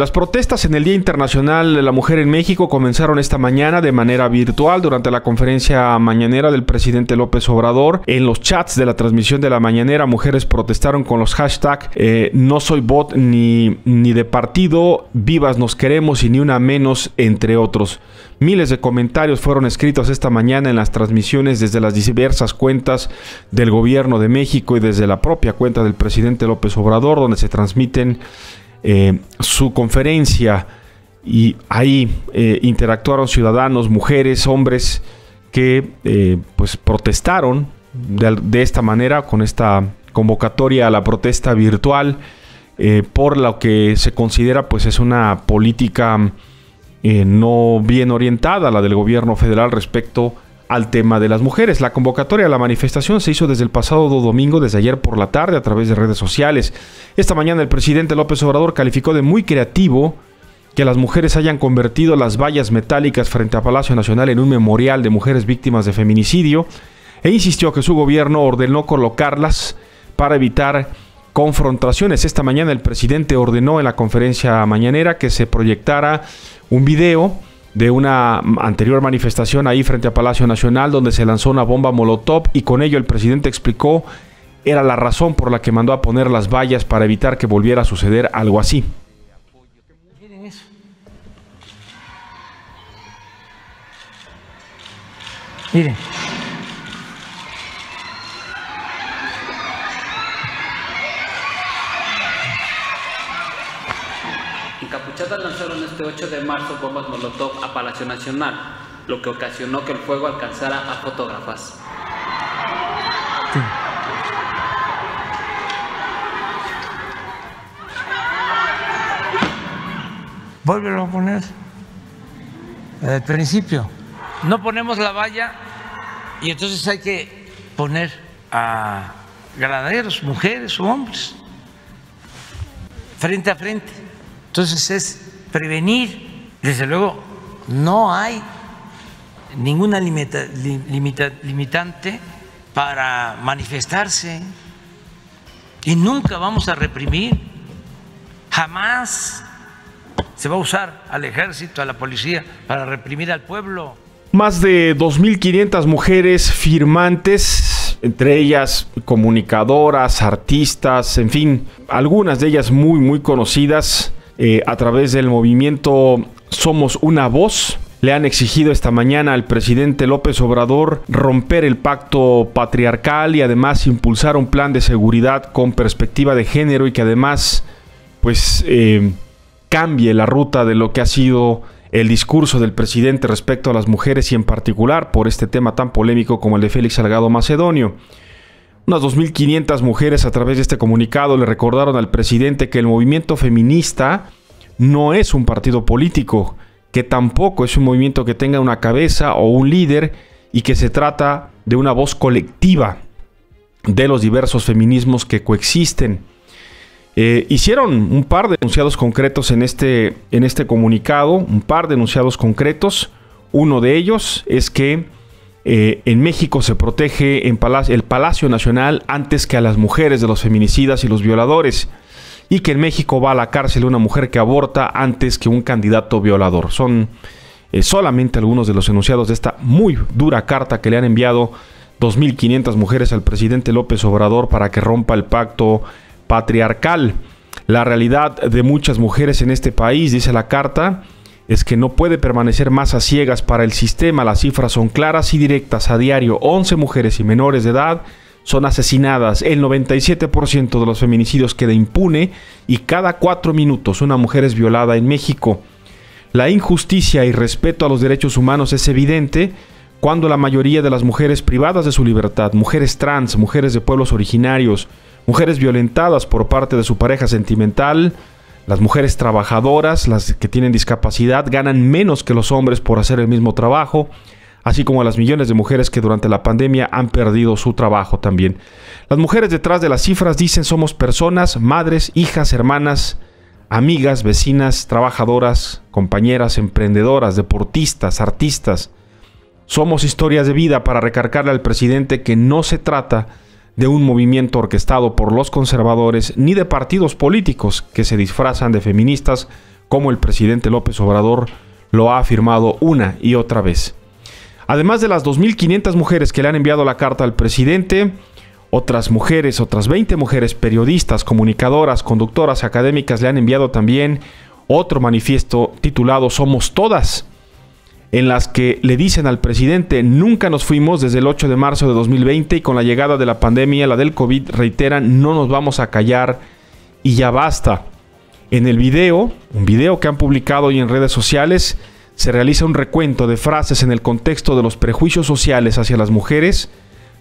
Las protestas en el Día Internacional de la Mujer en México comenzaron esta mañana de manera virtual durante la conferencia mañanera del presidente López Obrador. En los chats de la transmisión de la mañanera, mujeres protestaron con los hashtags no soy bot ni de partido, vivas nos queremos y ni una menos, entre otros. Miles de comentarios fueron escritos esta mañana en las transmisiones desde las diversas cuentas del gobierno de México y desde la propia cuenta del presidente López Obrador, donde se transmiten su conferencia, y ahí interactuaron ciudadanos, mujeres, hombres que pues protestaron de esta manera, con esta convocatoria a la protesta virtual por lo que se considera pues es una política no bien orientada, la del gobierno federal respecto al tema de las mujeres. La convocatoria a la manifestación se hizo desde el pasado domingo, desde ayer por la tarde, a través de redes sociales. Esta mañana el presidente López Obrador calificó de muy creativo que las mujeres hayan convertido las vallas metálicas frente a Palacio Nacional en un memorial de mujeres víctimas de feminicidio, e insistió que su gobierno ordenó colocarlas para evitar confrontaciones. Esta mañana el presidente ordenó en la conferencia mañanera que se proyectara un video de una anterior manifestación ahí frente a Palacio Nacional, donde se lanzó una bomba molotov, y con ello el presidente explicó era la razón por la que mandó a poner las vallas, para evitar que volviera a suceder algo así. Miren eso. Miren. Encapuchadas lanzaron este 8 de marzo bombas molotov a Palacio Nacional, lo que ocasionó que el fuego alcanzara a fotógrafas. Sí. Vuélvelo a poner desde el principio. No ponemos la valla y entonces hay que poner a granaderos, mujeres u hombres, frente a frente. Entonces es prevenir. Desde luego no hay ninguna limitante para manifestarse, y nunca vamos a reprimir, jamás se va a usar al ejército, a la policía para reprimir al pueblo. Más de 2.500 mujeres firmantes, entre ellas comunicadoras, artistas, en fin, algunas de ellas muy conocidas, a través del movimiento Somos Una Voz, le han exigido esta mañana al presidente López Obrador romper el pacto patriarcal y además impulsar un plan de seguridad con perspectiva de género, y que además pues cambie la ruta de lo que ha sido el discurso del presidente respecto a las mujeres, y en particular por este tema tan polémico como el de Félix Salgado Macedonio. Unas 2.500 mujeres, a través de este comunicado, le recordaron al presidente que el movimiento feminista no es un partido político, que tampoco es un movimiento que tenga una cabeza o un líder, y que se trata de una voz colectiva de los diversos feminismos que coexisten. Hicieron un par de enunciados concretos en este comunicado, Uno de ellos es que en México se protege el Palacio Nacional antes que a las mujeres de los feminicidas y los violadores, y que en México va a la cárcel una mujer que aborta antes que un candidato violador. Son solamente algunos de los enunciados de esta muy dura carta que le han enviado 2.500 mujeres al presidente López Obrador para que rompa el pacto patriarcal. La realidad de muchas mujeres en este país, dice la carta, es que no puede permanecer más a ciegas para el sistema. Las cifras son claras y directas. A diario, 11 mujeres y menores de edad son asesinadas. El 97% de los feminicidios queda impune, y cada 4 minutos una mujer es violada en México. La injusticia y respeto a los derechos humanos es evidente cuando la mayoría de las mujeres privadas de su libertad, mujeres trans, mujeres de pueblos originarios, mujeres violentadas por parte de su pareja sentimental, las mujeres trabajadoras, las que tienen discapacidad, ganan menos que los hombres por hacer el mismo trabajo, así como a las millones de mujeres que durante la pandemia han perdido su trabajo también. Las mujeres detrás de las cifras dicen: somos personas, madres, hijas, hermanas, amigas, vecinas, trabajadoras, compañeras, emprendedoras, deportistas, artistas. Somos historias de vida, para recargarle al presidente que no se trata de un movimiento orquestado por los conservadores ni de partidos políticos que se disfrazan de feministas como el presidente López Obrador lo ha afirmado una y otra vez. Además de las 2.500 mujeres que le han enviado la carta al presidente, otras 20 mujeres periodistas, comunicadoras, conductoras, académicas, le han enviado también otro manifiesto titulado Somos Todas, en las que le dicen al presidente: nunca nos fuimos desde el 8 de marzo de 2020 y con la llegada de la pandemia, la del COVID, reiteran, no nos vamos a callar y ya basta. En el video, un video que han publicado hoy en redes sociales, se realiza un recuento de frases en el contexto de los prejuicios sociales hacia las mujeres,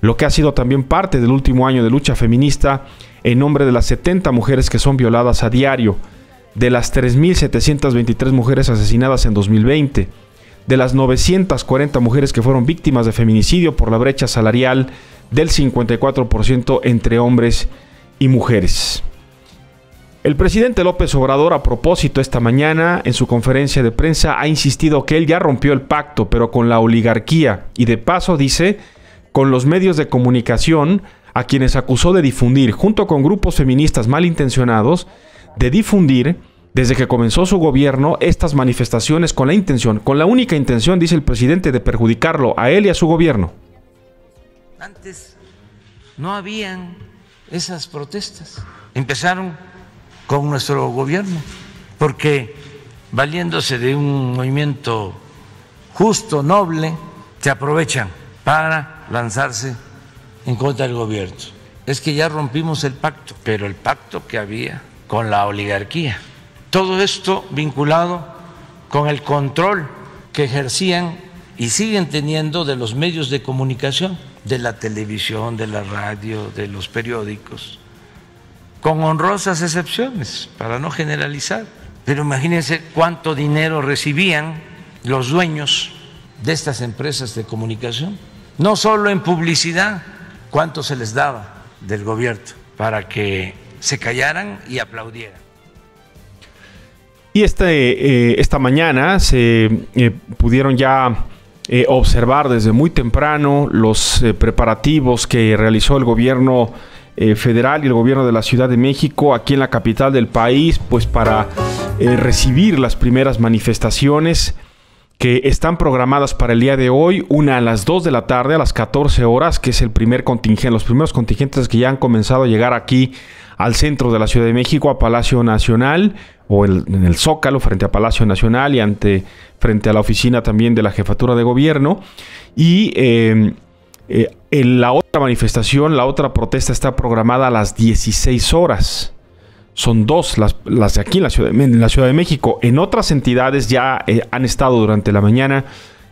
lo que ha sido también parte del último año de lucha feminista en nombre de las 70 mujeres que son violadas a diario, de las 3.723 mujeres asesinadas en 2020, de las 940 mujeres que fueron víctimas de feminicidio por la brecha salarial del 54% entre hombres y mujeres. El presidente López Obrador, a propósito, esta mañana en su conferencia de prensa ha insistido que él ya rompió el pacto, pero con la oligarquía, y de paso dice, con los medios de comunicación, a quienes acusó de difundir, junto con grupos feministas malintencionados, de difundir desde que comenzó su gobierno estas manifestaciones con la intención, con la única intención, dice el presidente, de perjudicarlo a él y a su gobierno. Antes no habían esas protestas. Empezaron con nuestro gobierno, porque valiéndose de un movimiento justo, noble, se aprovechan para lanzarse en contra del gobierno. Es que ya rompimos el pacto, pero el pacto que había con la oligarquía. Todo esto vinculado con el control que ejercían y siguen teniendo de los medios de comunicación, de la televisión, de la radio, de los periódicos, con honrosas excepciones, para no generalizar. Pero imagínense cuánto dinero recibían los dueños de estas empresas de comunicación, no solo en publicidad, cuánto se les daba del gobierno para que se callaran y aplaudieran. Y esta mañana se pudieron ya observar desde muy temprano los preparativos que realizó el gobierno federal y el gobierno de la Ciudad de México aquí en la capital del país, pues para recibir las primeras manifestaciones que están programadas para el día de hoy, una a las 2 de la tarde, a las 14 horas, que es el primer contingente, los primeros contingentes que ya han comenzado a llegar aquí al centro de la Ciudad de México, a Palacio Nacional, o en el Zócalo, frente a Palacio Nacional y frente a la oficina también de la Jefatura de Gobierno. Y en la otra manifestación, la otra protesta está programada a las 16 horas. Son dos las de aquí en la Ciudad de México. En otras entidades ya han estado durante la mañana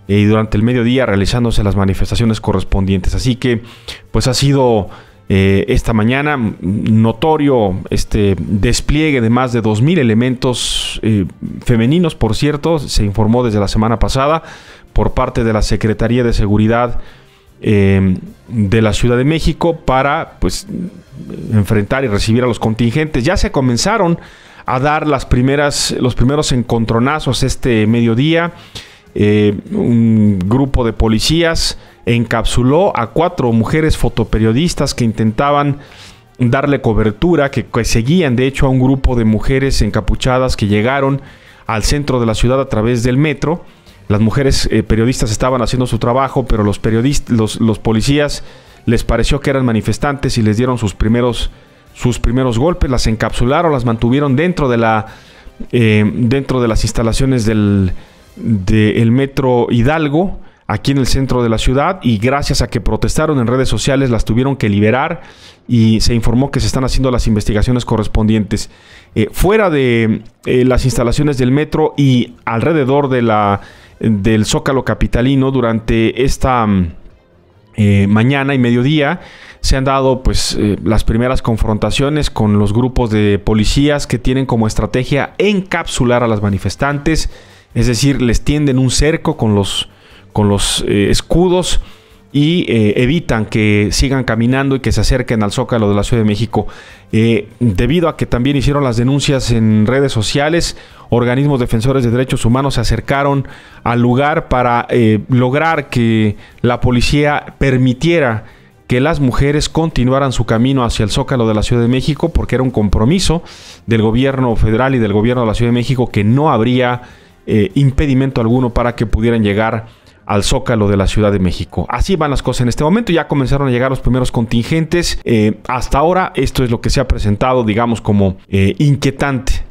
y durante el mediodía realizándose las manifestaciones correspondientes. Así que pues ha sido esta mañana notorio este despliegue de más de 2.000 elementos femeninos, por cierto, se informó desde la semana pasada por parte de la Secretaría de Seguridad de la Ciudad de México para pues enfrentar y recibir a los contingentes. Ya se comenzaron a dar los primeros encontronazos este mediodía. Un grupo de policías encapsuló a 4 mujeres fotoperiodistas que intentaban darle cobertura, que seguían de hecho a un grupo de mujeres encapuchadas que llegaron al centro de la ciudad a través del metro. Las mujeres periodistas estaban haciendo su trabajo, pero los policías les pareció que eran manifestantes y les dieron sus primeros golpes, las encapsularon, las mantuvieron dentro de las instalaciones del metro Hidalgo, aquí en el centro de la ciudad, y gracias a que protestaron en redes sociales las tuvieron que liberar y se informó que se están haciendo las investigaciones correspondientes. Fuera de las instalaciones del metro y alrededor del Zócalo capitalino durante esta mañana y mediodía se han dado pues las primeras confrontaciones con los grupos de policías que tienen como estrategia encapsular a las manifestantes. Es decir, les tienden un cerco con los escudos y evitan que sigan caminando y que se acerquen al Zócalo de la Ciudad de México. Debido a que también hicieron las denuncias en redes sociales, organismos defensores de derechos humanos se acercaron al lugar para lograr que la policía permitiera que las mujeres continuaran su camino hacia el Zócalo de la Ciudad de México, porque era un compromiso del gobierno federal y del gobierno de la Ciudad de México que no habría impedimento alguno para que pudieran llegar al Zócalo de la Ciudad de México. Así van las cosas en este momento. Ya comenzaron a llegar los primeros contingentes. Hasta ahora esto es lo que se ha presentado, digamos, como inquietante